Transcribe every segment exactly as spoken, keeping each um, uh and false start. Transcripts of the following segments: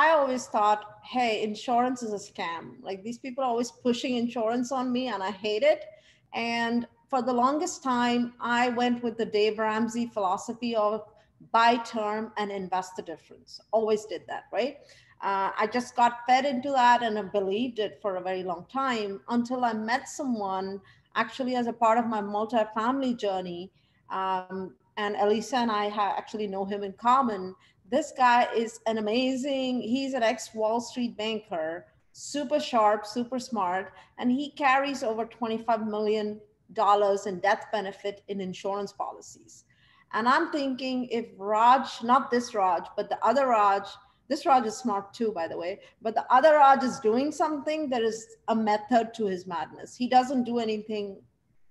I always thought, hey, insurance is a scam. Like, these people are always pushing insurance on me and I hate it. And for the longest time, I went with the Dave Ramsey philosophy of buy term and invest the difference. Always did that, right? Uh, I just got fed into that and I believed it for a very long time until I met someone actually as a part of my multifamily journey. Um, and Elisa and I ha- actually know him in common. This guy is an amazing, he's an ex-Wall Street banker, super sharp, super smart, and he carries over twenty-five million dollars in death benefit in insurance policies. And I'm thinking if Raj, not this Raj, but the other Raj, this Raj is smart too, by the way, but the other Raj is doing something, there is a method to his madness. He doesn't do anything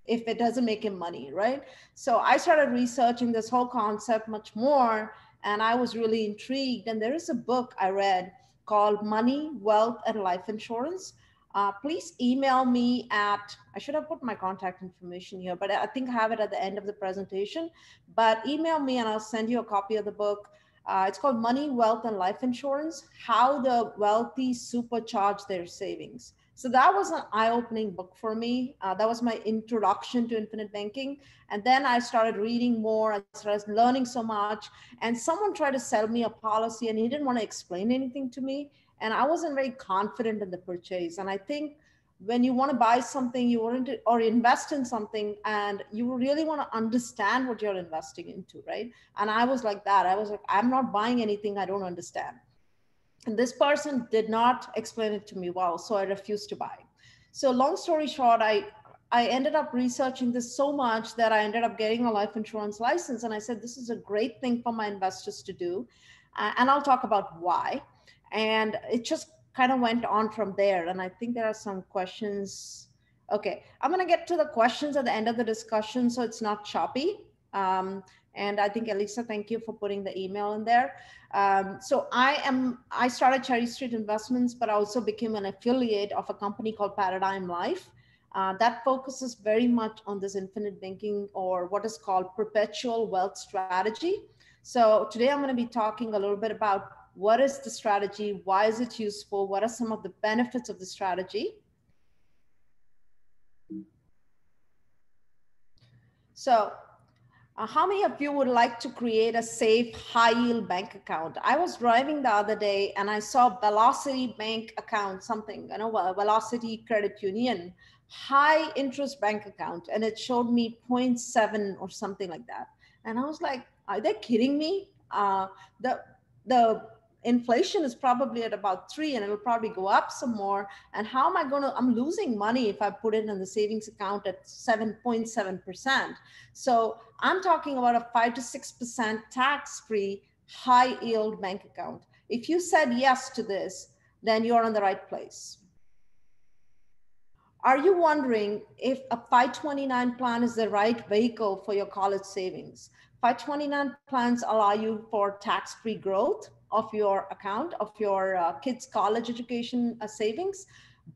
if it doesn't make him money, right? So I started researching this whole concept much more, and I was really intrigued. And there is a book I read called Money, Wealth, and Life Insurance. Uh, please email me at, I should have put my contact information here, but I think I have it at the end of the presentation. But email me and I'll send you a copy of the book. Uh, it's called Money, Wealth, and Life Insurance, How the Wealthy Supercharge Their Savings. So that was an eye-opening book for me. Uh, that was my introduction to infinite banking. And then I started reading more and started learning so much. And someone tried to sell me a policy and he didn't want to explain anything to me. And I wasn't very confident in the purchase. And I think when you want to buy something, you want to, or invest in something, and you really want to understand what you're investing into, right? And I was like that. I was like, I'm not buying anything I don't understand. And this person did not explain it to me well, so I refused to buy. So long story short, I, I ended up researching this so much that I ended up getting a life insurance license. And I said, this is a great thing for my investors to do. Uh, and I'll talk about why. And it just kind of went on from there. And I think there are some questions. Okay, I'm going to get to the questions at the end of the discussion, so it's not choppy. Um, And I think, Elisa, thank you for putting the email in there. Um, so I am, I started Cherry Street Investments, but I also became an affiliate of a company called Paradigm Life. Uh, that focuses very much on this infinite banking, or what is called perpetual wealth strategy. So today I'm going to be talking a little bit about what is the strategy, why is it useful, what are some of the benefits of the strategy. So, Uh, how many of you would like to create a safe, high-yield bank account? I was driving the other day and I saw Velocity bank account, something, you know, Velocity Credit Union, high interest bank account. And it showed me zero point seven or something like that. And I was like, are they kidding me? Uh, the, the inflation is probably at about three and it'll probably go up some more. And how am I going to, I'm losing money if I put it in the savings account at seven point seven percent. So I'm talking about a five to six percent tax-free high yield bank account. If you said yes to this, then you're in the right place. Are you wondering if a five twenty-nine plan is the right vehicle for your college savings? five twenty-nine plans allow you for tax-free growth of your account, of your uh, kids' college education uh, savings,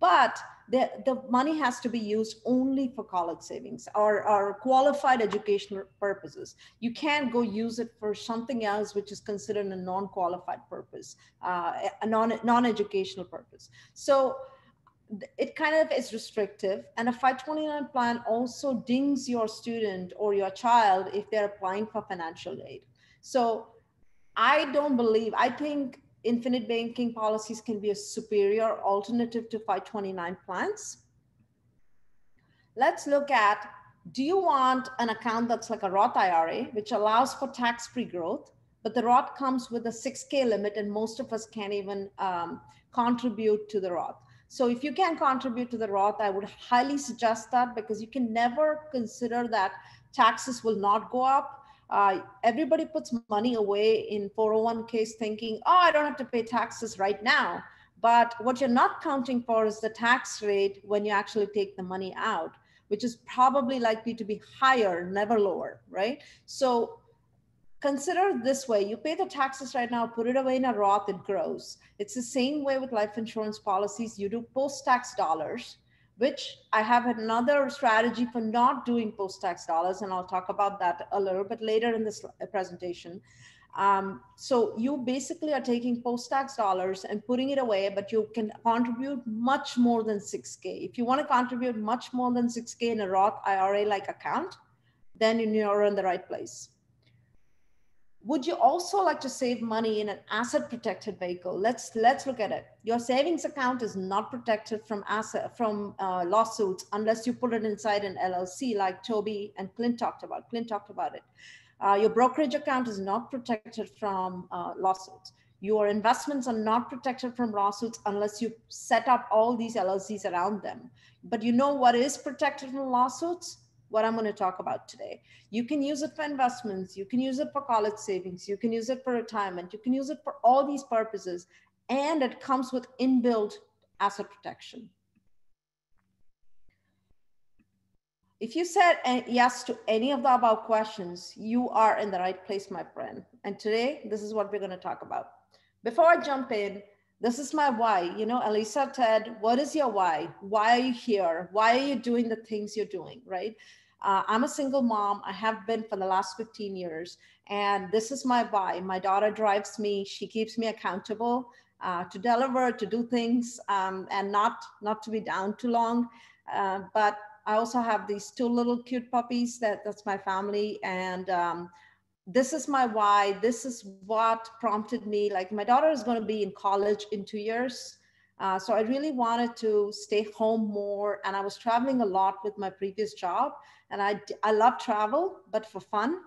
but the, the money has to be used only for college savings or, or qualified educational purposes. You can't go use it for something else, which is considered a non-qualified purpose, uh, a non, non-educational purpose. So it kind of is restrictive. And a five twenty-nine plan also dings your student or your child if they're applying for financial aid. So I don't believe, I think infinite banking policies can be a superior alternative to five twenty-nine plans. Let's look at, do you want an account that's like a Roth I R A, which allows for tax-free growth, but the Roth comes with a six K limit and most of us can't even um, contribute to the Roth. So if you can contribute to the Roth, I would highly suggest that, because you can never consider that taxes will not go up. Uh, everybody puts money away in four oh one Ks thinking, oh, I don't have to pay taxes right now. But what you're not counting for is the tax rate when you actually take the money out, which is probably likely to be higher, never lower, right? So consider this way, you pay the taxes right now, put it away in a Roth, it grows. It's the same way with life insurance policies. You do post-tax dollars, which I have another strategy for not doing post-tax dollars, and I'll talk about that a little bit later in this presentation. Um, so you basically are taking post-tax dollars and putting it away, but you can contribute much more than six K. If you want to contribute much more than six K in a Roth I R A-like account, then you're in the right place. Would you also like to save money in an asset protected vehicle? Let's, let's look at it. Your savings account is not protected from asset, from uh, lawsuits unless you put it inside an L L C like Toby and Clint talked about. Clint talked about it. Uh, your brokerage account is not protected from uh, lawsuits. Your investments are not protected from lawsuits unless you set up all these L L Cs around them. But you know what is protected from lawsuits? What I'm going to talk about today. You can use it for investments. You can use it for college savings. You can use it for retirement. You can use it for all these purposes. And it comes with inbuilt asset protection. If you said yes to any of the above questions, you are in the right place, my friend. And today, this is what we're going to talk about. Before I jump in, this is my why. You know, Elisa, Ted, what is your why? Why are you here? Why are you doing the things you're doing, right? Uh, I'm a single mom. I have been for the last fifteen years. And this is my why. My daughter drives me. She keeps me accountable uh, to deliver, to do things, um, and not, not to be down too long. Uh, but I also have these two little cute puppies. That, that's my family. And um, this is my why. This is what prompted me. Like, my daughter is going to be in college in two years. Uh, so I really wanted to stay home more. And I was traveling a lot with my previous job. And I, I love travel, but for fun.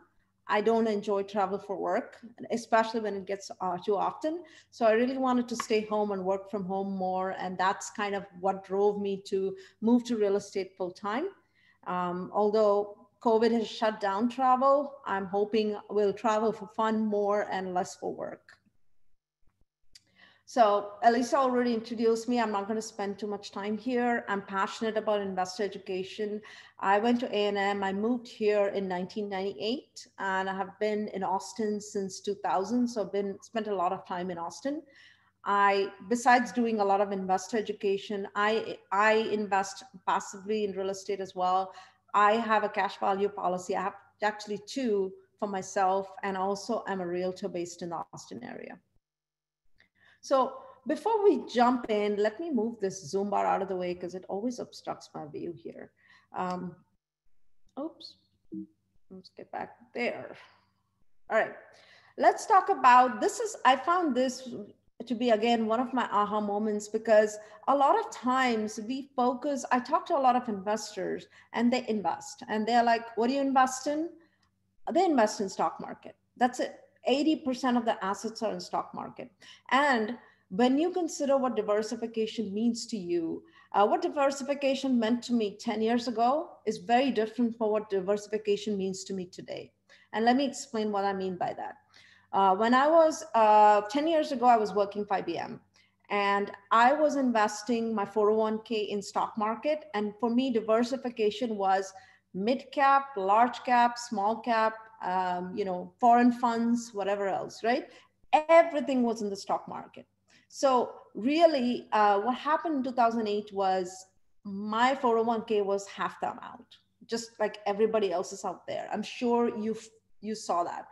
I don't enjoy travel for work, especially when it gets uh, too often. So I really wanted to stay home and work from home more. And that's kind of what drove me to move to real estate full time. Um, although COVID has shut down travel, I'm hoping we'll travel for fun more and less for work. So Elisa already introduced me. I'm not going to spend too much time here. I'm passionate about investor education. I went to A and M. I moved here in nineteen ninety-eight, and I have been in Austin since two thousand. So I've been spent a lot of time in Austin. I, besides doing a lot of investor education, I, I invest passively in real estate as well. I have a cash value policy. I have actually two for myself, and also I'm a realtor based in the Austin area. So before we jump in, let me move this zoom bar out of the way because it always obstructs my view here. Um, oops, let's get back there. All right, let's talk about, this is, I found this to be again, one of my aha moments because a lot of times we focus, I talk to a lot of investors and they invest and they're like, what do you invest in? They invest in stock market, that's it. eighty percent of the assets are in stock market. And when you consider what diversification means to you, uh, what diversification meant to me ten years ago is very different from what diversification means to me today. And let me explain what I mean by that. Uh, when I was uh, ten years ago, I was working for I B M and I was investing my four oh one K in stock market. And for me, diversification was mid cap, large cap, small cap, Um, you know, foreign funds, whatever else, right? Everything was in the stock market. So really uh, what happened in two thousand eight was my four oh one K was half the amount, just like everybody else's out there. I'm sure you you saw that.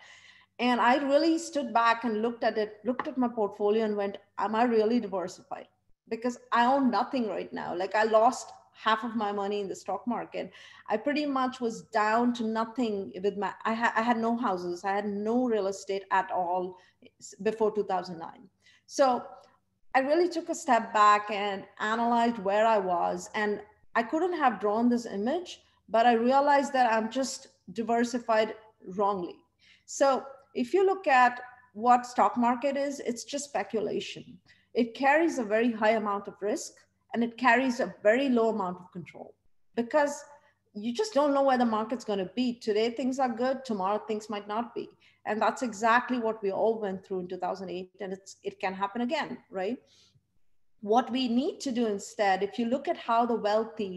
And I really stood back and looked at it, looked at my portfolio and went, am I really diversified? Because I own nothing right now. Like I lost half of my money in the stock market. I pretty much was down to nothing with my, I, ha, I had no houses. I had no real estate at all before two thousand nine. So I really took a step back and analyzed where I was. And I couldn't have drawn this image, but I realized that I'm just diversified wrongly. So if you look at what stock market is, it's just speculation. It carries a very high amount of risk. And it carries a very low amount of control because you just don't know where the market's going to be. Today, things are good. Tomorrow, things might not be. And that's exactly what we all went through in two thousand eight. And it's, it can happen again, right? What we need to do instead, if you look at how the wealthy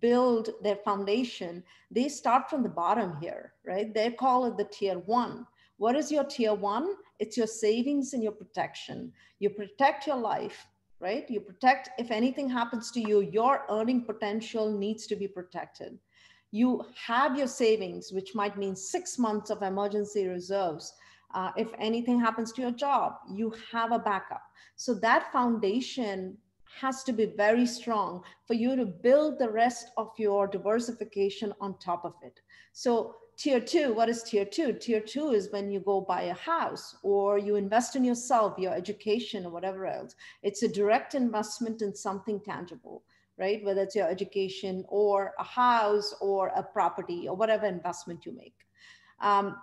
build their foundation, they start from the bottom here, right? They call it the tier one. What is your tier one? It's your savings and your protection. You protect your life. Right? You protect, if anything happens to you, your earning potential needs to be protected. You have your savings, which might mean six months of emergency reserves. Uh, if anything happens to your job, you have a backup. So that foundation has to be very strong for you to build the rest of your diversification on top of it. So tier two, what is tier two? Tier two is when you go buy a house or you invest in yourself, your education or whatever else. It's a direct investment in something tangible, right? Whether it's your education or a house or a property or whatever investment you make. Um,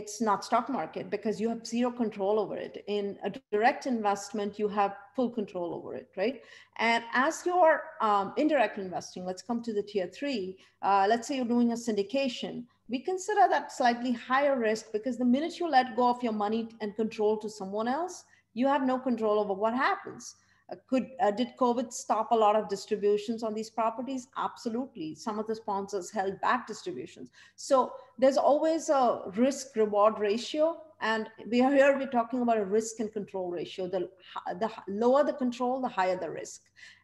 It's not stock market because you have zero control over it. In a direct investment, you have full control over it, right? And as you're um, indirect investing, let's come to the tier three. Uh, let's say you're doing a syndication. We consider that slightly higher risk because the minute you let go of your money and control to someone else, you have no control over what happens. Uh, could, uh, did COVID stop a lot of distributions on these properties? Absolutely. Some of the sponsors held back distributions. So there's always a risk reward ratio. And we are here, we're talking about a risk and control ratio. The, the lower the control, the higher the risk.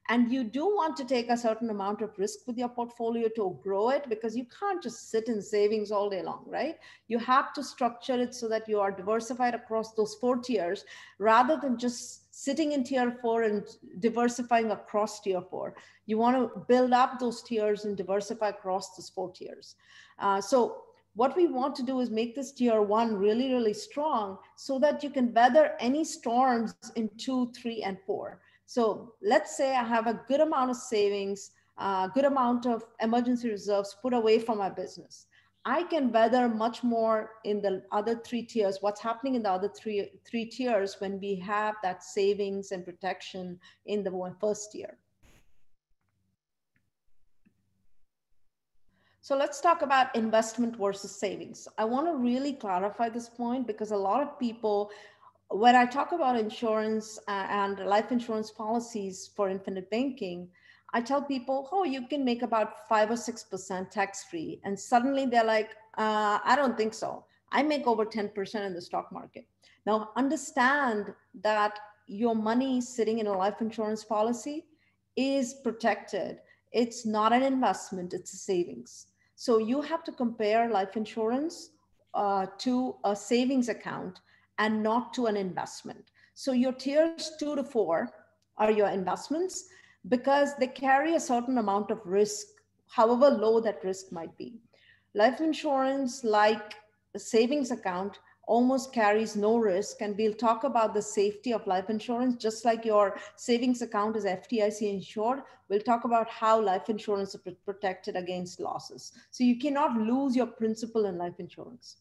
And you do want to take a certain amount of risk with your portfolio to grow it because you can't just sit in savings all day long, right? You have to structure it so that you are diversified across those four tiers rather than just sitting in tier four and diversifying across tier four. You want to build up those tiers and diversify across those four tiers. Uh, so what we want to do is make this tier one really, really strong so that you can weather any storms in two, three, and four. So let's say I have a good amount of savings, a uh, good amount of emergency reserves put away for my business. I can weather much more in the other three tiers. What's happening in the other three, three tiers when we have that savings and protection in the first tier. So let's talk about investment versus savings. I want to really clarify this point because a lot of people, when I talk about insurance and life insurance policies for infinite banking, I tell people, oh, you can make about five or six percent tax-free. And suddenly they're like, uh, I don't think so. I make over ten percent in the stock market. Now understand that your money sitting in a life insurance policy is protected. It's not an investment, it's a savings. So you have to compare life insurance uh, to a savings account and not to an investment. So your tiers two to four are your investments, because they carry a certain amount of risk, however low that risk might be. Life insurance, like a savings account, almost carries no risk. And we'll talk about the safety of life insurance, just like your savings account is F D I C insured. We'll talk about how life insurance is protected against losses. So you cannot lose your principal in life insurance.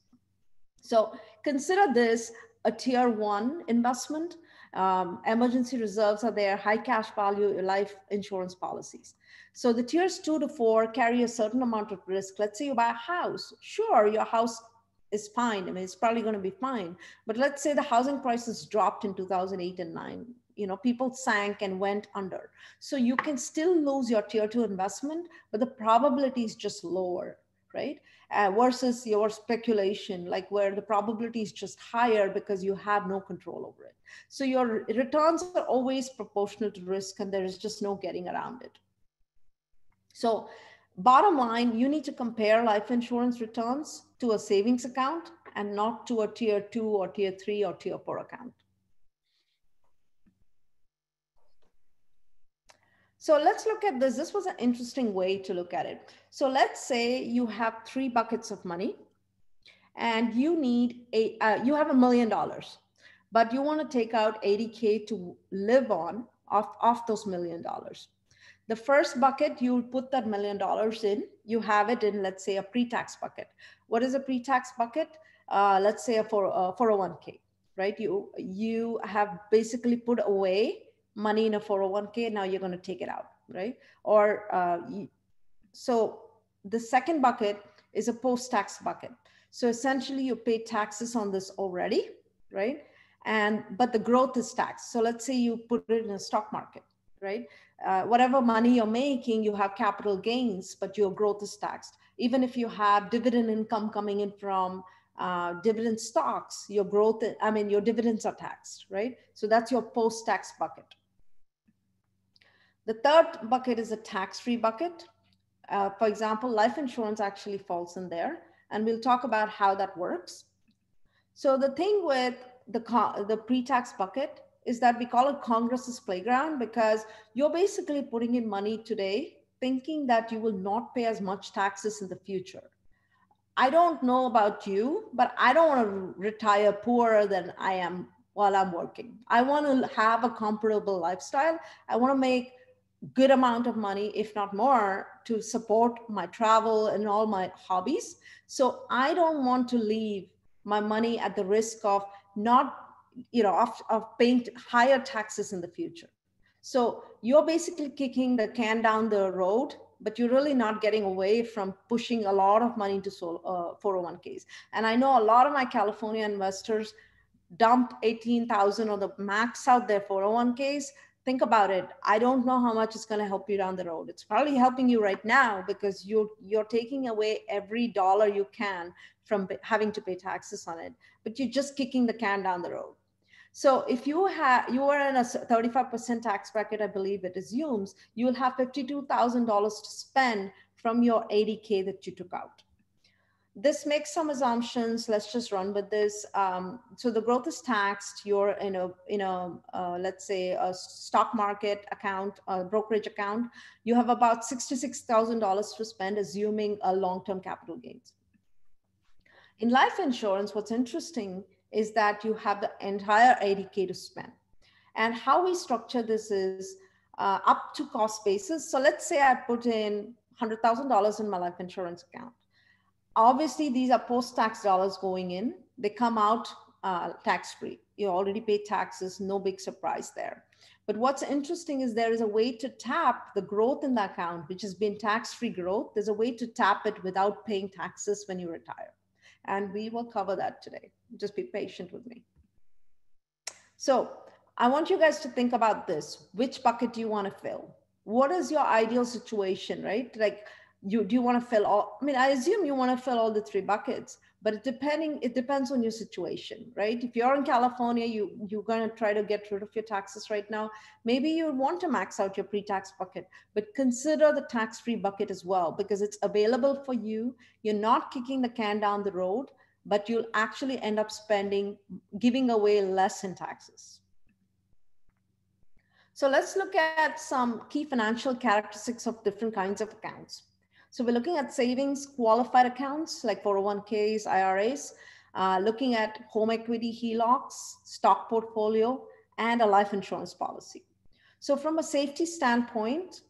So consider this a tier one investment. Um, emergency reserves are there, high cash value life insurance policies. So the tiers two to four carry a certain amount of risk. Let's say you buy a house. Sure, your house is fine. I mean, it's probably going to be fine. But let's say the housing prices dropped in two thousand eight and nine. You know, people sank and went under. So you can still lose your tier two investment, but the probability is just lower, right? Uh, versus your speculation, like where the probability is just higher because you have no control over it. So your returns are always proportional to risk and there is just no getting around it. So bottom line, you need to compare life insurance returns to a savings account and not to a tier two or tier three or tier four account. So let's look at this. This was an interesting way to look at it. So let's say you have three buckets of money and you need a, uh, you have a million dollars, but you want to take out eighty K to live on off, off those million dollars. The first bucket, you'll put that million dollars in, you have it in, let's say, a pre-tax bucket. What is a pre-tax bucket? Uh, let's say a four oh one K, right? You, you have basically put away money in a four oh one K, now you're going to take it out, right? Or uh, so the second bucket is a post-tax bucket. So essentially you pay taxes on this already, right? And but the growth is taxed. So let's say you put it in a stock market, right? Uh, whatever money you're making, you have capital gains, but your growth is taxed. Even if you have dividend income coming in from Uh, dividend stocks, your growth, I mean, your dividends are taxed, right? So that's your post-tax bucket. The third bucket is a tax-free bucket. Uh, for example, life insurance actually falls in there, and we'll talk about how that works. So the thing with the, the pre-tax bucket is that we call it Congress's playground, because you're basically putting in money today thinking that you will not pay as much taxes in the future. I don't know about you, but I don't want to retire poorer than I am while I'm working. I want to have a comparable lifestyle. I want to make good amount of money, if not more, to support my travel and all my hobbies. So I don't want to leave my money at the risk of not, you know, of, of paying higher taxes in the future. So you're basically kicking the can down the road, but you're really not getting away from pushing a lot of money into four oh one Ks. And I know a lot of my California investors dump eighteen thousand or the max out their four oh one Ks. Think about it. I don't know how much it's going to help you down the road. It's probably helping you right now because you're, you're taking away every dollar you can from having to pay taxes on it, but you're just kicking the can down the road. So if you have, you are in a thirty-five percent tax bracket, I believe it assumes, you will have fifty-two thousand dollars to spend from your eighty K that you took out. This makes some assumptions. Let's just run with this. Um, so the growth is taxed. You're in a, in a uh, let's say, a stock market account, a brokerage account. You have about sixty-six thousand dollars to spend, assuming a long-term capital gains. In life insurance, what's interesting is that you have the entire eighty K to spend. And how we structure this is uh, up to cost basis. So let's say I put in one hundred thousand dollars in my life insurance account. Obviously, these are post-tax dollars going in. They come out uh, tax-free. You already pay taxes, no big surprise there. But what's interesting is there is a way to tap the growth in the account, which has been tax-free growth. There's a way to tap it without paying taxes when you retire. And we will cover that today. Just be patient with me. So I want you guys to think about this. Which bucket do you want to fill? What is your ideal situation, right? Like, you, do you want to fill all, I mean, I assume you want to fill all the three buckets, but it, depending, it depends on your situation, right? If you're in California, you, you're going to try to get rid of your taxes right now. Maybe you want to max out your pre-tax bucket, but consider the tax-free bucket as well, because it's available for you. You're not kicking the can down the road, but you'll actually end up spending, giving away less in taxes. So let's look at some key financial characteristics of different kinds of accounts. So we're looking at savings qualified accounts like four oh one Ks, I R As, uh, looking at home equity, HELOCs, stock portfolio, and a life insurance policy. So from a safety standpoint,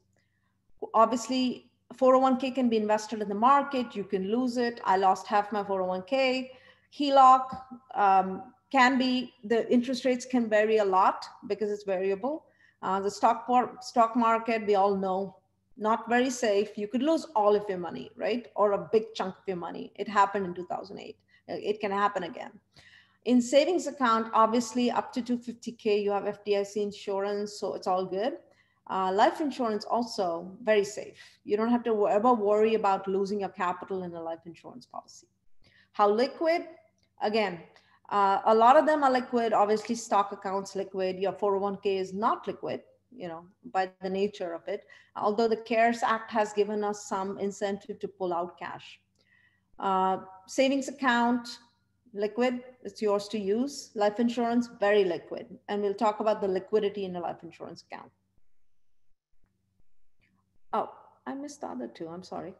obviously four oh one K can be invested in the market. You can lose it. I lost half my four oh one K. HELOC um, can be, the interest rates can vary a lot because it's variable. Uh, the stock, stock market, we all know, not very safe. You could lose all of your money, right? Or a big chunk of your money. It happened in two thousand eight. It can happen again. In savings account, obviously up to two hundred fifty K, you have F D I C insurance, so it's all good. Uh, life insurance also very safe. You don't have to ever worry about losing your capital in a life insurance policy. How liquid? Again, uh, a lot of them are liquid. Obviously stock accounts liquid. Your four oh one K is not liquid, you know, by the nature of it, although the CARES Act has given us some incentive to pull out cash. Uh, savings account, liquid, it's yours to use. Life insurance, very liquid. And we'll talk about the liquidity in a life insurance account. Oh, I missed the other two, I'm sorry.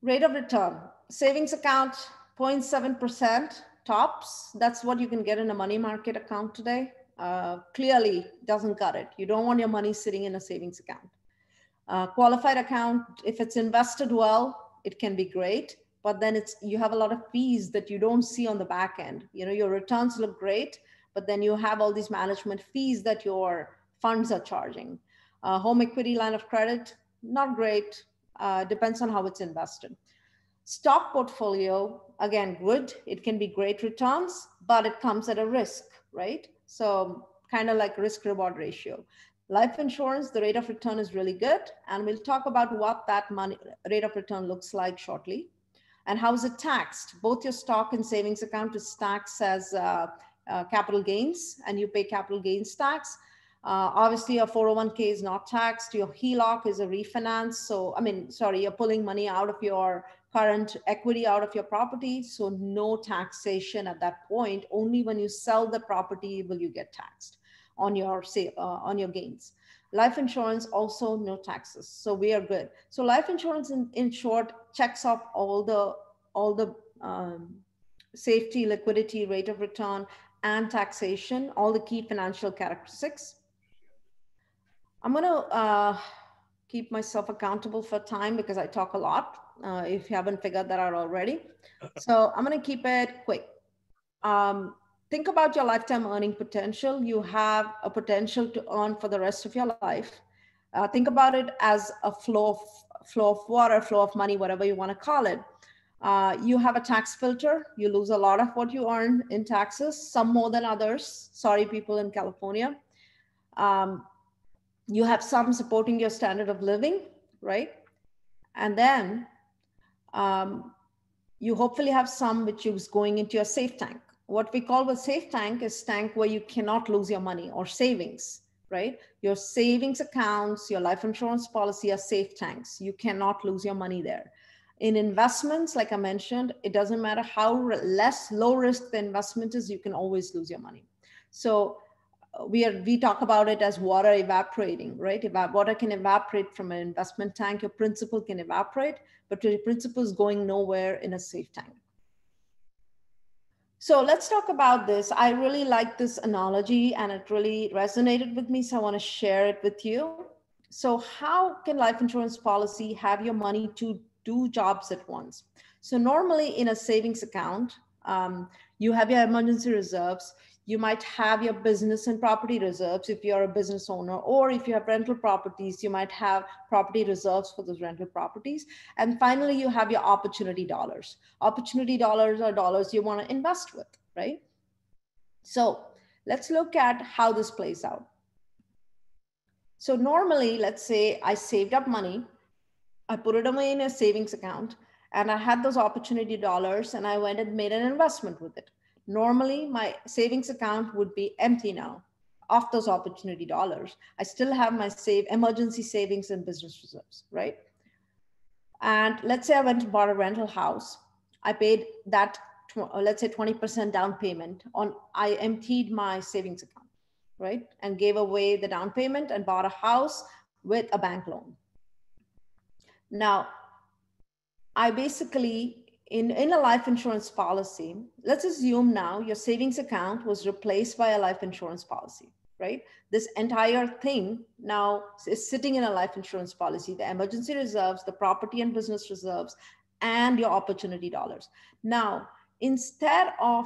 Rate of return, savings account, zero point seven percent tops. That's what you can get in a money market account today. Uh, clearly doesn't cut it. You don't want your money sitting in a savings account. Uh, qualified account, if it's invested well, it can be great, but then it's, you have a lot of fees that you don't see on the back end. You know, your returns look great, but then you have all these management fees that your funds are charging. Uh, home equity line of credit, not great. Uh, depends on how it's invested. Stock portfolio, again, good. It can be great returns, but it comes at a risk, right? So kind of like risk reward ratio. Life insurance, the rate of return is really good. And we'll talk about what that money rate of return looks like shortly. And how is it taxed? Both your stock and savings account is taxed as uh, uh, capital gains, and you pay capital gains tax. Uh, obviously your four oh one K is not taxed. Your HELOC is a refinance. So, I mean, sorry, you're pulling money out of your current equity out of your property. So no taxation at that point. Only when you sell the property will you get taxed on your say, uh, on your gains. Life insurance, also no taxes. So we are good. So life insurance in, in short checks off all the, all the um, safety, liquidity, rate of return, and taxation, all the key financial characteristics. I'm gonna uh, keep myself accountable for time because I talk a lot, uh, if you haven't figured that out already. So I'm gonna keep it quick. Um, Think about your lifetime earning potential. You have a potential to earn for the rest of your life. Uh, think about it as a flow of, flow of water, flow of money, whatever you want to call it. Uh, you have a tax filter. You lose a lot of what you earn in taxes, some more than others. Sorry, people in California. Um, you have some supporting your standard of living, right? And then um, you hopefully have some which is going into your safe tank. What we call a safe tank is tank where you cannot lose your money, or savings, right? Your savings accounts, your life insurance policy are safe tanks. You cannot lose your money there. In investments, like I mentioned, it doesn't matter how less low risk the investment is, you can always lose your money. So we are, we talk about it as water evaporating, right? Eva- water can evaporate from an investment tank. Your principal can evaporate, but your principal is going nowhere in a safe tank. So let's talk about this. I really like this analogy and it really resonated with me. So I want to share it with you. So how can life insurance policy have your money to do jobs at once? So normally in a savings account, um, you have your emergency reserves. You might have your business and property reserves if you're a business owner, or if you have rental properties, you might have property reserves for those rental properties. And finally, you have your opportunity dollars. Opportunity dollars are dollars you want to invest with, right? So let's look at how this plays out. So normally, let's say I saved up money, I put it away in a savings account, and I had those opportunity dollars and I went and made an investment with it. Normally, my savings account would be empty now of those opportunity dollars. I still have my save emergency savings and business reserves, right? And let's say I went and bought a rental house. I paid that, let's say twenty percent down payment on, I emptied my savings account, right? And gave away the down payment and bought a house with a bank loan. Now, I basically, In, in a life insurance policy, let's assume now your savings account was replaced by a life insurance policy, right? This entire thing now is sitting in a life insurance policy, the emergency reserves, the property and business reserves, and your opportunity dollars. Now, instead of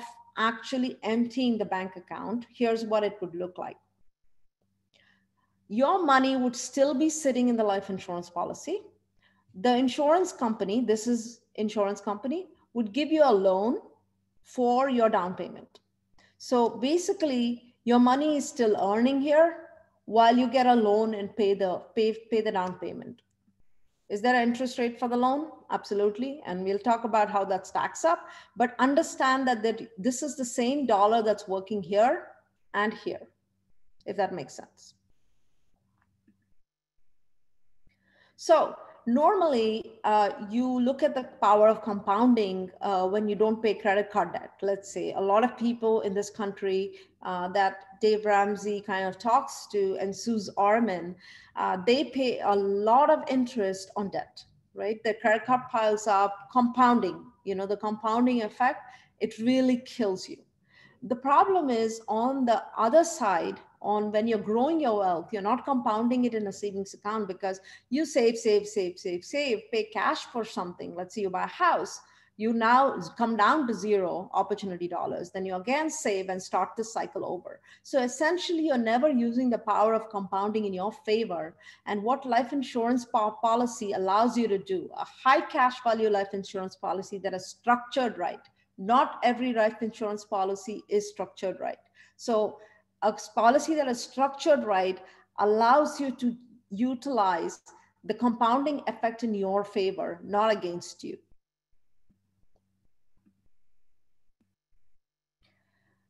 actually emptying the bank account, here's what it would look like. Your money would still be sitting in the life insurance policy. The insurance company, this is insurance company, would give you a loan for your down payment. So basically your money is still earning here while you get a loan and pay the, pay, pay the down payment. Is there an interest rate for the loan? Absolutely. And we'll talk about how that stacks up, but understand that, that this is the same dollar that's working here and here, if that makes sense. So normally, uh, you look at the power of compounding uh, when you don't pay credit card debt. Let's say a lot of people in this country uh, that Dave Ramsey kind of talks to, and Suze Orman, uh, they pay a lot of interest on debt, right? Their credit card piles up, compounding, you know, the compounding effect, it really kills you. The problem is on the other side, on when you're growing your wealth, you're not compounding it in a savings account because you save, save, save, save, save, pay cash for something. Let's say you buy a house, you now come down to zero opportunity dollars, then you again save and start the cycle over. So essentially you're never using the power of compounding in your favor. And what life insurance policy allows you to do, a high cash value life insurance policy that is structured right. Not every life insurance policy is structured right. So a policy that is structured right allows you to utilize the compounding effect in your favor, not against you.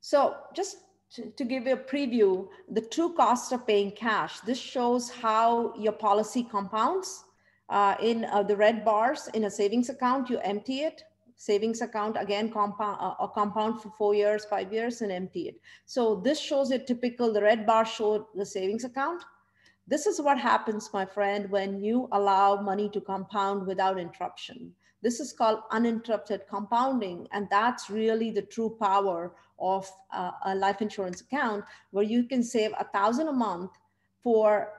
So just to, to give you a preview, the true cost of paying cash, this shows how your policy compounds uh, in uh, the red bars in a savings account, you empty it. Savings account, again, compound, uh, compound for four years, five years, and empty it. So this shows a typical, the red bar showed the savings account. This is what happens, my friend, when you allow money to compound without interruption. This is called uninterrupted compounding, and that's really the true power of uh, a life insurance account, where you can save a thousand a month for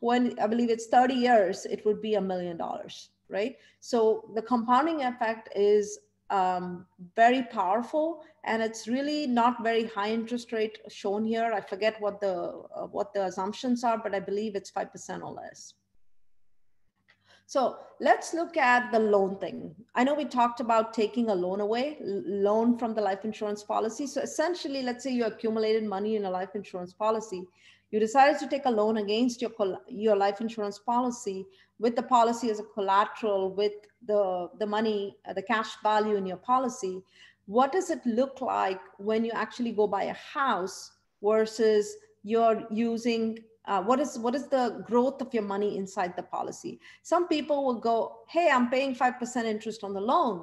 twenty, I believe it's thirty years, it would be a million dollars, right? So the compounding effect is um, very powerful, and it's really not very high interest rate shown here. I forget what the uh, what the assumptions are, but I believe it's five percent or less. So let's look at the loan thing. I know we talked about taking a loan away, loan from the life insurance policy. So essentially, let's say you accumulated money in a life insurance policy. You decided to take a loan against your, your life insurance policy with the policy as a collateral, with the, the money, the cash value in your policy. What does it look like when you actually go buy a house versus you're using Uh, what is what is the growth of your money inside the policy? Some people will go, hey, I'm paying five percent interest on the loan,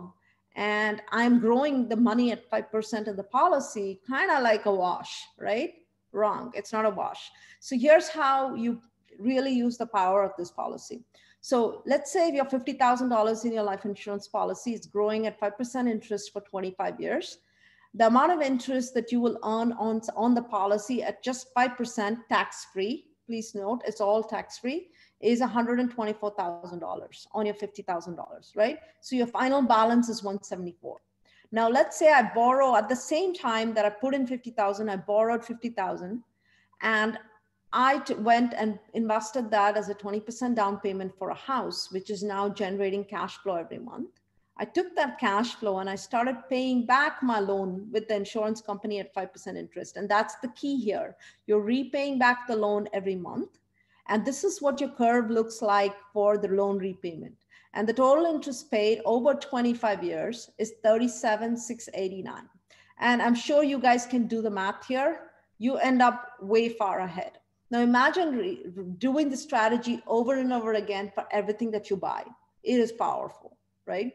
and I'm growing the money at five percent of the policy, kind of like a wash, right? Wrong, it's not a wash. So here's how you really use the power of this policy. So let's say if your fifty thousand dollars in your life insurance policy is growing at five percent interest for twenty-five years. The amount of interest that you will earn on, on the policy at just five percent tax-free, please note, it's all tax-free, is one hundred twenty-four thousand dollars on your fifty thousand dollars, right? So your final balance is one hundred seventy-four thousand dollars. Now, let's say I borrow at the same time that I put in fifty thousand dollars, I borrowed fifty thousand dollars, and I went and invested that as a twenty percent down payment for a house, which is now generating cash flow every month. I took that cash flow and I started paying back my loan with the insurance company at five percent interest. And that's the key here. You're repaying back the loan every month. And this is what your curve looks like for the loan repayment. And the total interest paid over twenty-five years is thirty-seven thousand six hundred eighty-nine dollars. And I'm sure you guys can do the math here. You end up way far ahead. Now imagine re- doing the strategy over and over again for everything that you buy. It is powerful, right?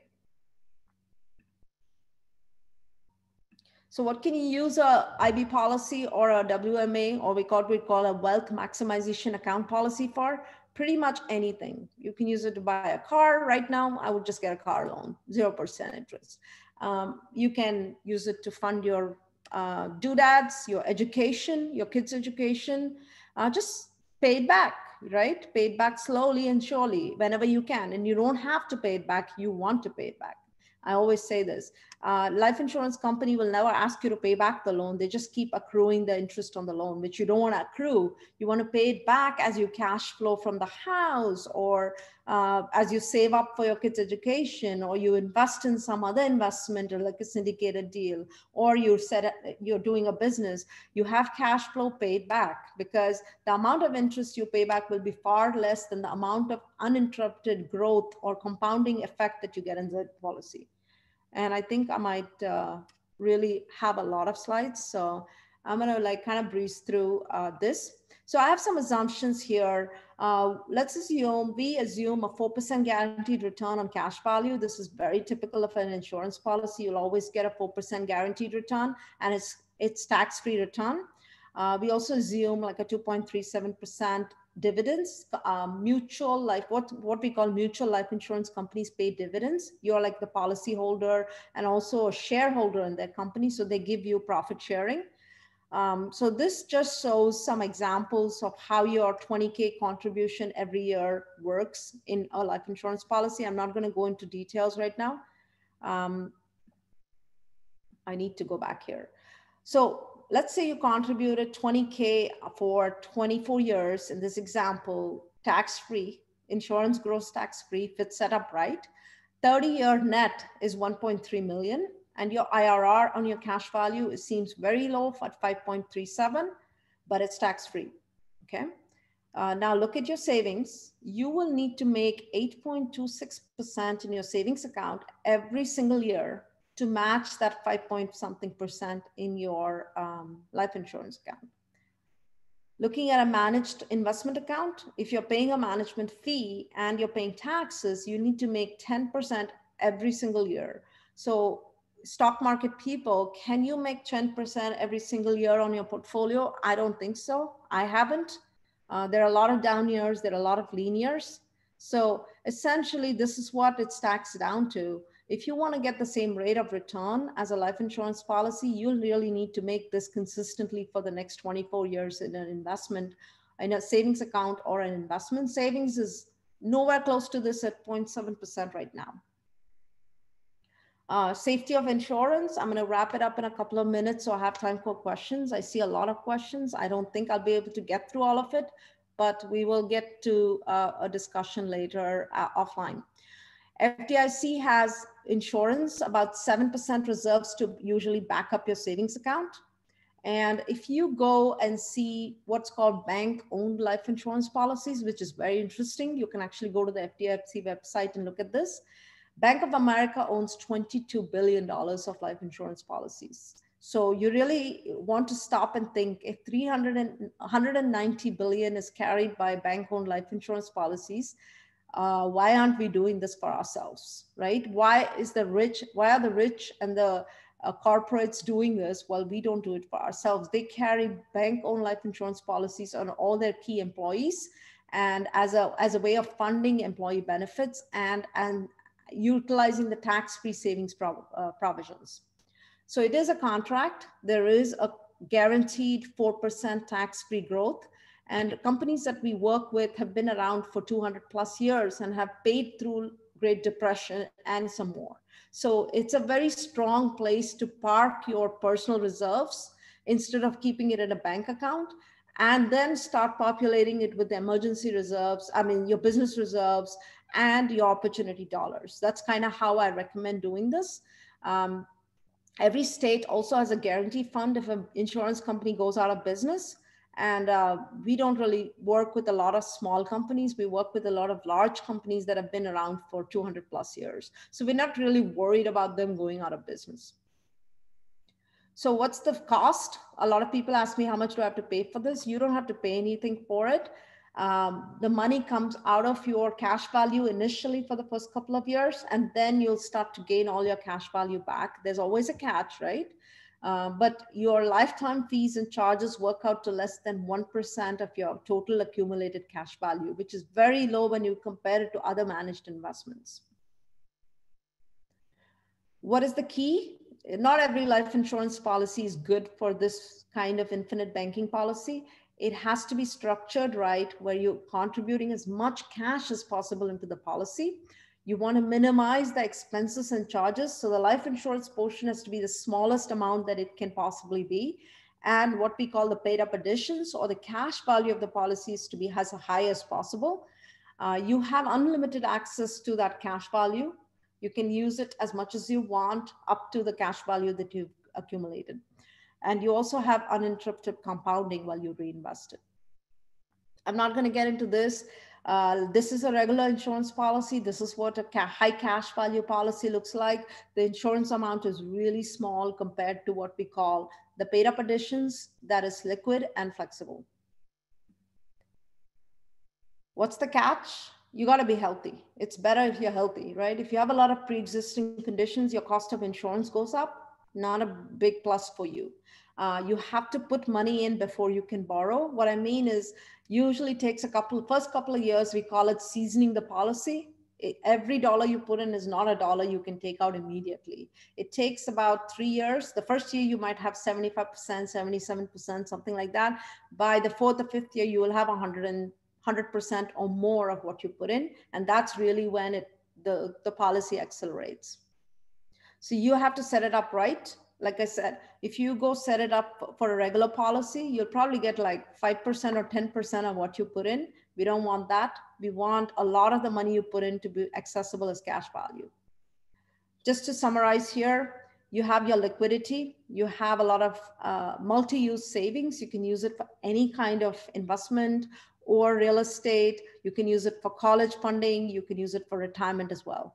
So what can you use a I B policy or a W M A, or we call, we call a wealth maximization account policy for? Pretty much anything. You can use it to buy a car. Right now, I would just get a car loan, zero percent interest. Um, you can use it to fund your uh, doodads, your education, your kids' education, uh, just pay it back, right? Pay it back slowly and surely whenever you can. And you don't have to pay it back. You want to pay it back. I always say this, uh, life insurance company will never ask you to pay back the loan. They just keep accruing the interest on the loan, which you don't want to accrue. You want to pay it back as you cash flow from the house, or uh, as you save up for your kids' education, or you invest in some other investment, or like a syndicated deal, or you set, you're doing a business. You have cash flow paid back, because the amount of interest you pay back will be far less than the amount of uninterrupted growth or compounding effect that you get in the policy. And I think I might uh, really have a lot of slides. So I'm gonna like kind of breeze through uh, this. So I have some assumptions here. Uh, let's assume, we assume a four percent guaranteed return on cash value. This is very typical of an insurance policy. You'll always get a four percent guaranteed return, and it's, it's tax-free return. Uh, we also assume like a two point three seven percent dividends. uh, mutual life, what, what we call mutual life insurance companies pay dividends. You're like the policy holder and also a shareholder in that company. So they give you profit sharing. Um, so this just shows some examples of how your twenty K contribution every year works in a life insurance policy. I'm not going to go into details right now. Um, I need to go back here. So let's say you contributed twenty K for twenty-four years in this example, tax-free, insurance gross tax-free, if it's set up right. thirty-year net is one point three million, and your I R R on your cash value, it seems very low at five point three seven, but it's tax-free, okay? Uh, now look at your savings. You will need to make eight point two six percent in your savings account every single year to match that five point something percent in your um, life insurance account. looking at a managed investment account, if you're paying a management fee and you're paying taxes, you need to make ten percent every single year. So stock market people, can you make ten percent every single year on your portfolio? I don't think so. I haven't. Uh, there are a lot of down years. There are a lot of lean years. So essentially, this is what it stacks down to. If you want to get the same rate of return as a life insurance policy, you'll really need to make this consistently for the next twenty-four years in an investment, in a savings account or an investment. Savings is nowhere close to this at zero point seven percent right now. Uh, safety of insurance, I'm going to wrap it up in a couple of minutes so I have time for questions. I see a lot of questions. I don't think I'll be able to get through all of it, but we will get to uh, a discussion later uh, offline. F D I C has insurance, about seven percent reserves to usually back up your savings account. And if you go and see what's called bank-owned life insurance policies, which is very interesting, you can actually go to the F D I C website and look at this. Bank of America owns twenty-two billion dollars of life insurance policies. So you really want to stop and think, if three hundred and ninety billion dollars is carried by bank-owned life insurance policies, Uh, why aren't we doing this for ourselves, right? Why is the rich, why are the rich and the uh, corporates doing this while we don't do it for ourselves? They carry bank-owned life insurance policies on all their key employees, and as a as a way of funding employee benefits and and utilizing the tax-free savings prov uh, provisions. So it is a contract. There is a guaranteed four percent tax-free growth. And companies that we work with have been around for two hundred plus years and have paid through Great Depression and some more. So it's a very strong place to park your personal reserves instead of keeping it in a bank account, and then start populating it with the emergency reserves, I mean, your business reserves and your opportunity dollars. That's kind of how I recommend doing this. Um, every state also has a guarantee fund if an insurance company goes out of business. And uh, we don't really work with a lot of small companies. We work with a lot of large companies that have been around for two hundred plus years. So we're not really worried about them going out of business. So what's the cost? A lot of people ask me, how much do I have to pay for this? You don't have to pay anything for it. Um, the money comes out of your cash value initially for the first couple of years, and then you'll start to gain all your cash value back. There's always a catch, right? Uh, but your lifetime fees and charges work out to less than one percent of your total accumulated cash value, which is very low when you compare it to other managed investments. What is the key? Not every life insurance policy is good for this kind of infinite banking policy. It has to be structured right, where you're contributing as much cash as possible into the policy. You want to minimize the expenses and charges. So the life insurance portion has to be the smallest amount that it can possibly be. And what we call the paid up additions, or the cash value of the policies, to be as high as possible. Uh, you have unlimited access to that cash value. You can use it as much as you want up to the cash value that you've accumulated. And you also have uninterrupted compounding while you reinvest it. I'm not going to get into this. Uh, this is a regular insurance policy. This is what a ca- high cash value policy looks like. The insurance amount is really small compared to what we call the paid up additions, that is liquid and flexible. What's the catch? You got to be healthy. It's better if you're healthy, right? If you have a lot of pre-existing conditions, your cost of insurance goes up. Not a big plus for you. Uh, you have to put money in before you can borrow. What I mean is, usually takes a couple, first couple of years, we call it seasoning the policy. It, every dollar you put in is not a dollar you can take out immediately. It takes about three years. The first year you might have seventy-five percent, seventy-seven percent, something like that. By the fourth or fifth year, you will have one hundred percent or more of what you put in. And that's really when it, the, the policy accelerates. So you have to set it up right. Like I said, if you go set it up for a regular policy, you'll probably get like five percent or ten percent of what you put in. We don't want that. We want a lot of the money you put in to be accessible as cash value. Just to summarize here, you have your liquidity. You have a lot of uh, multi-use savings. You can use it for any kind of investment or real estate. You can use it for college funding. You can use it for retirement as well.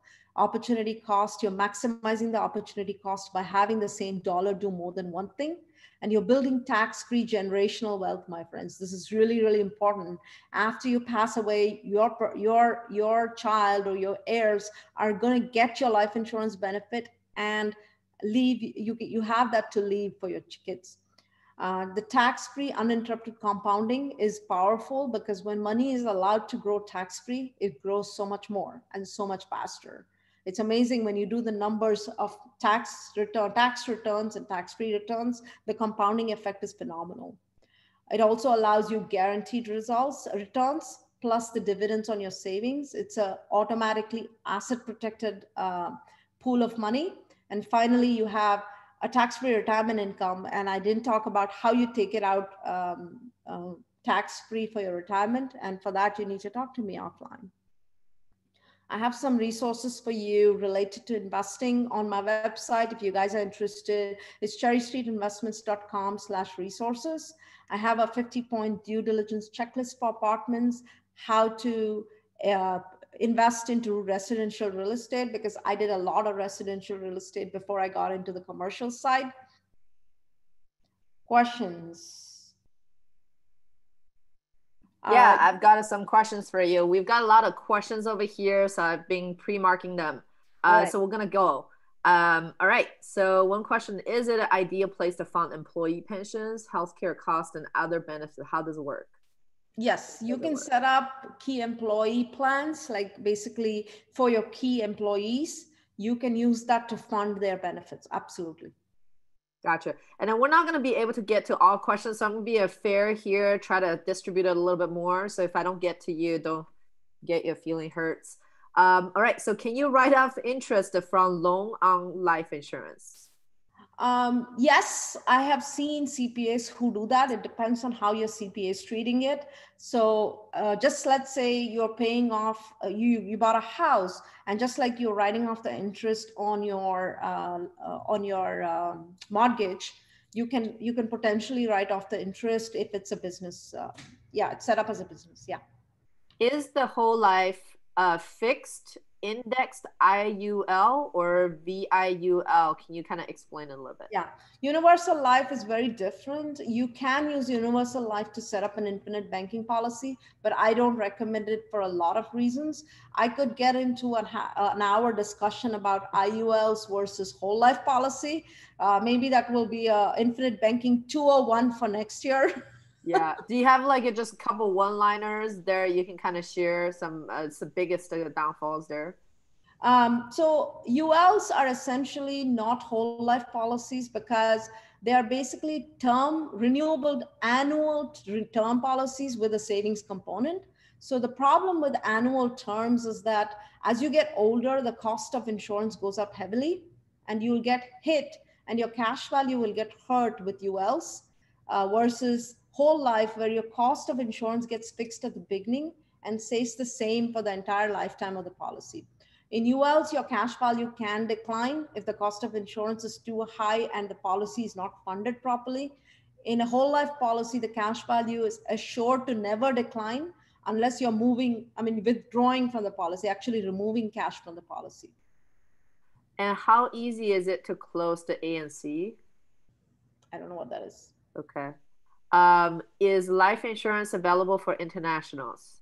Opportunity cost, you're maximizing the opportunity cost by having the same dollar do more than one thing. And you're building tax-free generational wealth, my friends. This is really, really important. After you pass away, your, your, your child or your heirs are going to get your life insurance benefit and leave. You, you have that to leave for your kids. Uh, the tax-free uninterrupted compounding is powerful because when money is allowed to grow tax-free, it grows so much more and so much faster. It's amazing when you do the numbers of tax return, tax returns and tax-free returns, the compounding effect is phenomenal. It also allows you guaranteed results, returns, plus the dividends on your savings. It's a automatically asset-protected uh, pool of money. And finally, you have a tax-free retirement income. And I didn't talk about how you take it out um, uh, tax-free for your retirement. And for that, you need to talk to me offline. I have some resources for you related to investing on my website. If you guys are interested, it's cherry street investments dot com slash resources. I have a fifty point due diligence checklist for apartments, how to uh, invest into residential real estate, because I did a lot of residential real estate before I got into the commercial side. Questions? Yeah, I've got some questions for you. We've got a lot of questions over here, so I've been pre-marking them. Uh, right. So we're going to go. Um, all right. So one question, is it an ideal place to fund employee pensions, healthcare costs, and other benefits? How does it work? Yes, you can set up key employee plans, like basically for your key employees. You can use that to fund their benefits. Absolutely. Gotcha. And then we're not going to be able to get to all questions. So I'm going to be a fair here, try to distribute it a little bit more. So if I don't get to you, don't get your feeling hurts. Um, all right. So can you write off interest from loan on life insurance? Um, yes, I have seen C P As who do that. It depends on how your C P A is treating it. So uh, just let's say you're paying off, uh, you, you bought a house, and just like you're writing off the interest on your, uh, uh, on your um, mortgage, you can, you can potentially write off the interest if it's a business. Uh, yeah, it's set up as a business. Yeah. Is the whole life uh, fixed? Indexed I U L or V I U L? Can you kind of explain it a little bit? Yeah. Universal life is very different. You can use universal life to set up an infinite banking policy, but I don't recommend it for a lot of reasons. I could get into an, an hour discussion about I U Ls versus whole life policy. Uh, maybe that will be a infinite banking two oh one for next year. Yeah. Do you have like a, just a couple one-liners there? You can kind of share some uh, some biggest downfalls there. Um, so U Ls are essentially not whole life policies because they are basically term renewable annual term policies with a savings component. So the problem with annual terms is that as you get older, the cost of insurance goes up heavily, and you'll get hit, and your cash value will get hurt with U Ls uh, versus whole life, where your cost of insurance gets fixed at the beginning and stays the same for the entire lifetime of the policy. In U Ls, your cash value can decline if the cost of insurance is too high and the policy is not funded properly. In a whole life policy, the cash value is assured to never decline unless you're moving, I mean, withdrawing from the policy, actually removing cash from the policy. And how easy is it to close the A and C? I don't know what that is. Okay. Um, is life insurance available for internationals?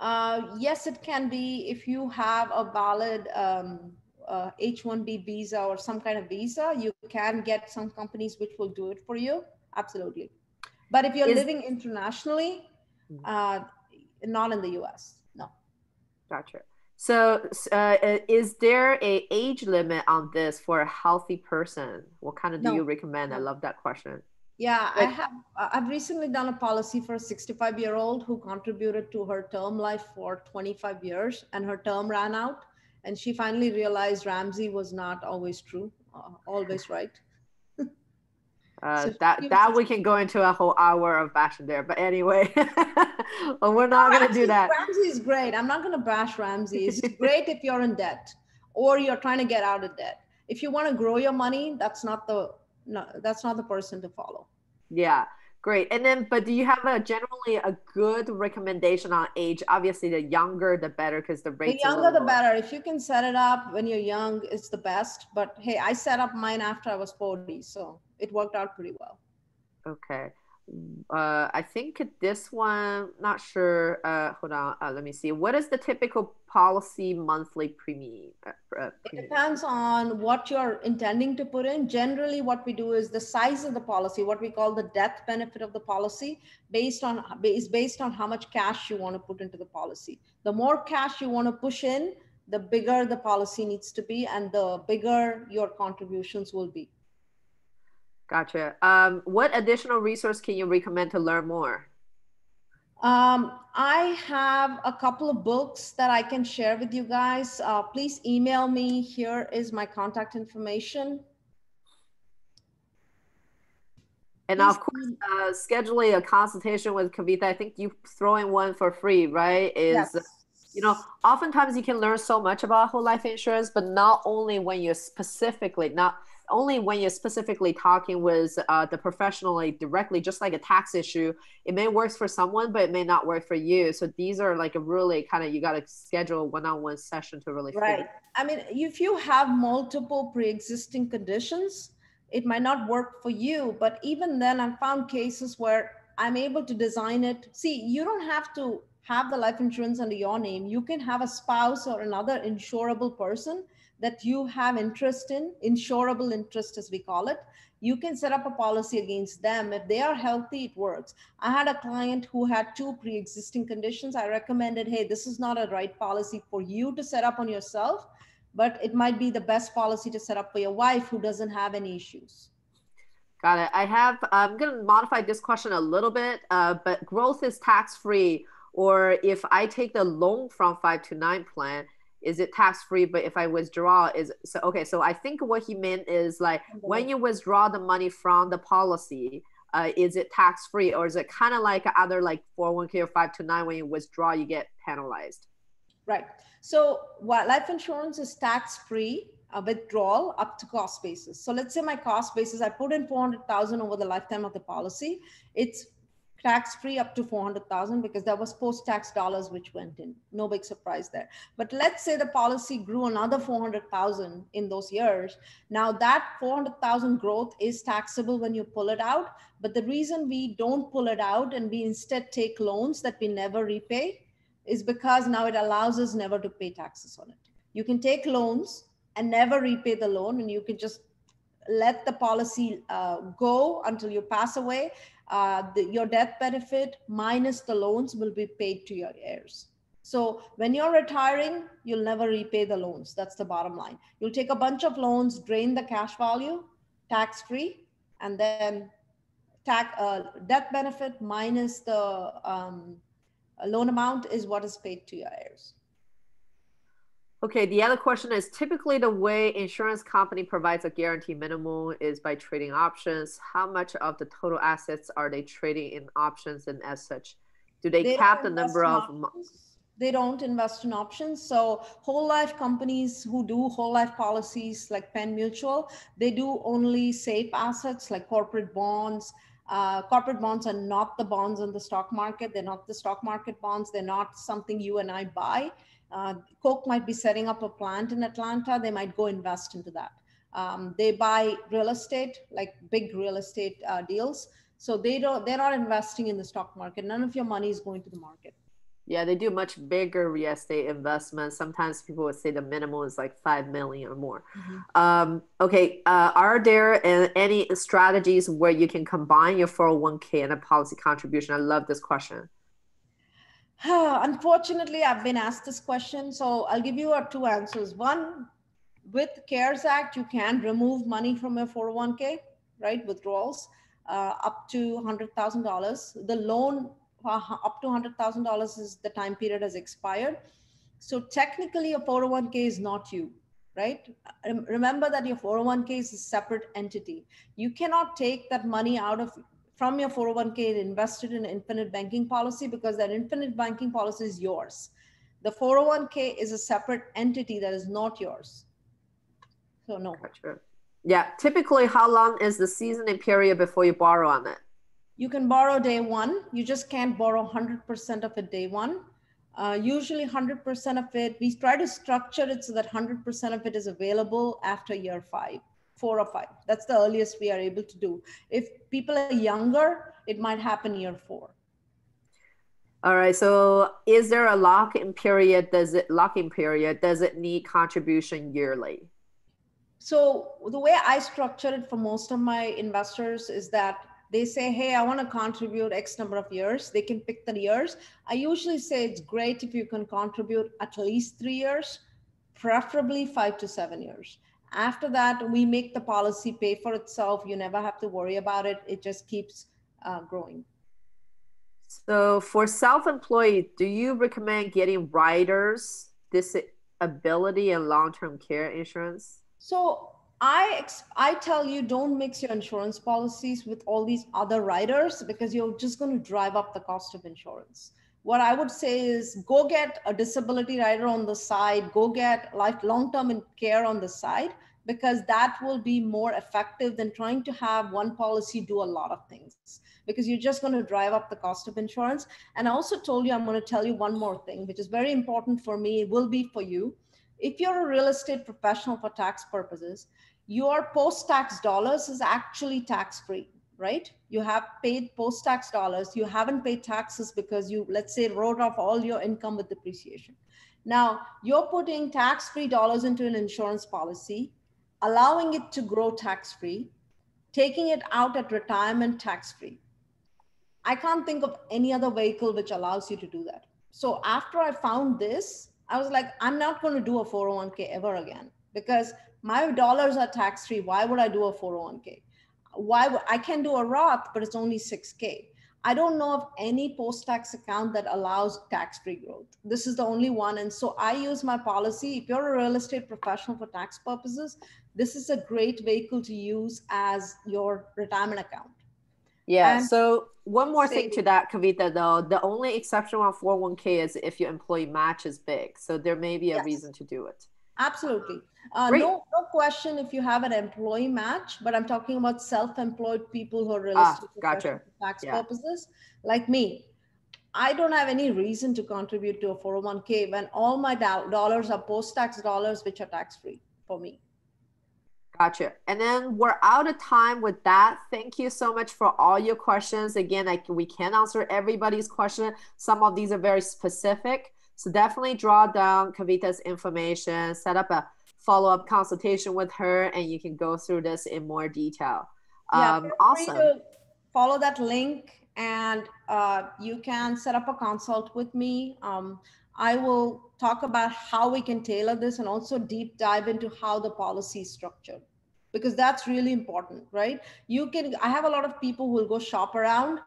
Uh, yes, it can be if you have a valid um, uh, H one B visa or some kind of visa. You can get some companies which will do it for you. Absolutely. But if you're is, living internationally, uh, not in the U S, no. Gotcha. So uh, is there a age limit on this for a healthy person? What kind of do no. you recommend? I love that question. Yeah, I have, I've recently done a policy for a sixty-five year old who contributed to her term life for twenty-five years, and her term ran out, and she finally realized Ramsey was not always true, uh, always right. uh, so that that we can go into a whole hour of bashing there, but anyway, well, we're not no, going to do that. Ramsey is great. I'm not going to bash Ramsey. It's great if you're in debt or you're trying to get out of debt. If you want to grow your money, that's not the no, that's not the person to follow. Yeah, great. And then, but do you have a generally a good recommendation on age? Obviously, the younger, the better, because the rates. The younger, the better. If you can set it up when you're young, it's the best. But hey, I set up mine after I was forty, so it worked out pretty well. Okay. Uh, I think this one, not sure. Uh, hold on. Uh, let me see. What is the typical policy monthly premium? Uh, premium? It depends on what you're intending to put in. Generally, what we do is the size of the policy, what we call the death benefit of the policy, based on is based on how much cash you want to put into the policy. The more cash you want to push in, the bigger the policy needs to be, and the bigger your contributions will be. Gotcha. Um, what additional resource can you recommend to learn more? Um, I have a couple of books that I can share with you guys. Uh, please email me. Here is my contact information. And please, of course, uh, scheduling a consultation with Kavita. I think you throw in one for free, right? Is yes. You know, oftentimes you can learn so much about whole life insurance, but not only when you're specifically not. only when you're specifically talking with uh, the professional like, directly, just like a tax issue, it may work for someone, but it may not work for you. So these are like a really kind of, you got to schedule a one-on-one session to really figure it out. Right. I mean, if you have multiple pre-existing conditions, it might not work for you, but even then I've found cases where I'm able to design it. See, you don't have to have the life insurance under your name. You can have a spouse or another insurable person that you have interest in, insurable interest as we call it. You can set up a policy against them. If they are healthy, it works. I had a client who had two pre-existing conditions. I recommended, hey, this is not a right policy for you to set up on yourself, but it might be the best policy to set up for your wife who doesn't have any issues. Got it. I have, I'm gonna modify this question a little bit, uh, but growth is tax-free, or if I take the loan from five two nine plan, is it tax-free? But if I withdraw, is so okay. So I think what he meant is like when you withdraw the money from the policy, uh, is it tax-free, or is it kind of like other like four oh one K or five two nine? When you withdraw, you get penalized. Right. So what life insurance is tax-free uh, withdrawal up to cost basis. So let's say my cost basis, I put in four hundred thousand over the lifetime of the policy. It's tax-free up to four hundred thousand because that was post-tax dollars which went in. No big surprise there. But let's say the policy grew another four hundred thousand in those years. Now that four hundred thousand growth is taxable when you pull it out. But the reason we don't pull it out and we instead take loans that we never repay is because now it allows us never to pay taxes on it. You can take loans and never repay the loan, and you can just let the policy uh, go until you pass away. Uh, the, your death benefit minus the loans will be paid to your heirs. So when you're retiring, you'll never repay the loans. That's the bottom line. You'll take a bunch of loans, drain the cash value, tax-free, and then tax, uh, death benefit minus the um, loan amount is what is paid to your heirs. Okay, the other question is, typically the way insurance company provides a guarantee minimum is by trading options. How much of the total assets are they trading in options, and as such, do they, they cap the number of options? They don't invest in options. So whole life companies who do whole life policies like Penn Mutual, they do only safe assets like corporate bonds. Uh, corporate bonds are not the bonds in the stock market. They're not the stock market bonds. They're not something you and I buy. Uh, Coke might be setting up a plant in Atlanta. They might go invest into that. Um, they buy real estate, like big real estate uh, deals. So they don't, they're not investing in the stock market. None of your money is going to the market. Yeah, they do much bigger real estate investments. Sometimes people would say the minimum is like five million dollars or more. Mm-hmm. um, okay, uh, are there any strategies where you can combine your four oh one K and a policy contribution? I love this question. Unfortunately, I've been asked this question, so I'll give you two answers. One, with CARES Act, you can remove money from your four oh one K, right? Withdrawals uh, up to one hundred thousand dollars. The loan uh, up to one hundred thousand dollars is the time period has expired. So technically, a four oh one K is not you, right? Remember that your four oh one K is a separate entity. You cannot take that money out of from your four oh one K and invested in infinite banking policy because that infinite banking policy is yours. The four oh one K is a separate entity that is not yours. So no. Gotcha. Yeah. Typically, how long is the seasoning period before you borrow on it? You can borrow day one. You just can't borrow one hundred percent of it day one. Uh, usually one hundred percent of it, we try to structure it so that one hundred percent of it is available after year five. four or five. That's the earliest we are able to do. If people are younger, it might happen year four. All right. So is there a lock-in period? Does it lock-in period? Does it need contribution yearly? So the way I structure it for most of my investors is that they say, hey, I want to contribute X number of years. They can pick the years. I usually say it's great if you can contribute at least three years, preferably five to seven years. After that, we make the policy pay for itself. You never have to worry about it. It just keeps uh, growing. So for self-employed, do you recommend getting riders, disability, and long-term care insurance? So I, I tell you, don't mix your insurance policies with all these other riders, because you're just going to drive up the cost of insurance. What I would say is go get a disability rider on the side, go get life long-term care on the side, because that will be more effective than trying to have one policy do a lot of things, because you're just going to drive up the cost of insurance. And I also told you, I'm going to tell you one more thing, which is very important for me, will be for you. If you're a real estate professional for tax purposes, your post-tax dollars is actually tax-free. Right? You have paid post-tax dollars. You haven't paid taxes because you, let's say, wrote off all your income with depreciation. Now, you're putting tax-free dollars into an insurance policy, allowing it to grow tax-free, taking it out at retirement tax-free. I can't think of any other vehicle which allows you to do that. So after I found this, I was like, I'm not going to do a four oh one K ever again, because my dollars are tax-free. Why would I do a four oh one K? Why I can do a Roth, but it's only six K. I don't know of any post-tax account that allows tax-free growth. This is the only one. And so I use my policy. If you're a real estate professional for tax purposes, this is a great vehicle to use as your retirement account. Yeah. And so one more thing to that, Kavita, though, the only exception on four oh one K is if your employee match is big. So there may be a yes. reason to do it. Absolutely. Uh, no, no question if you have an employee match, but I'm talking about self-employed people who are real estate ah, gotcha. for tax yeah. purposes. Like me, I don't have any reason to contribute to a four oh one K when all my do dollars are post-tax dollars, which are tax-free for me. Gotcha. And then we're out of time with that. Thank you so much for all your questions. Again, I, we can't answer everybody's question. Some of these are very specific. So definitely draw down Kavita's information, set up a follow-up consultation with her, and you can go through this in more detail. Yeah, um, awesome. Follow that link, and uh, you can set up a consult with me. Um, I will talk about how we can tailor this and also deep dive into how the policy is structured, because that's really important, right? You can, I have a lot of people who will go shop around.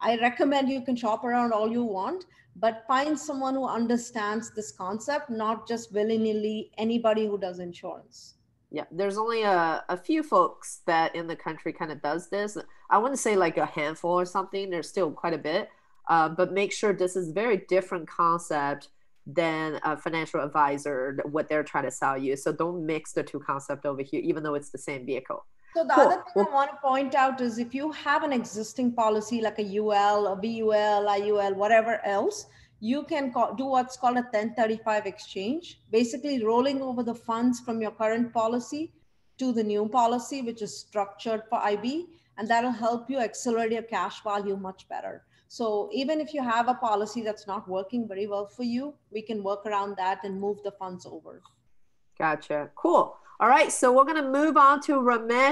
I recommend you can shop around all you want, but find someone who understands this concept, not just willy-nilly anybody who does insurance. Yeah, there's only a, a few folks that in the country kind of does this. I wouldn't say like a handful or something. There's still quite a bit, uh, but make sure this is a very different concept than a financial advisor, what they're trying to sell you. So don't mix the two concepts over here, even though it's the same vehicle. So the cool. other thing I want to point out is if you have an existing policy like a U L, a V U L, I U L, whatever else, you can call, do what's called a ten thirty-five exchange, basically rolling over the funds from your current policy to the new policy, which is structured for I B, and that'll help you accelerate your cash value much better. So even if you have a policy that's not working very well for you, we can work around that and move the funds over. Gotcha. Cool. All right. So we're going to move on to Ramesh.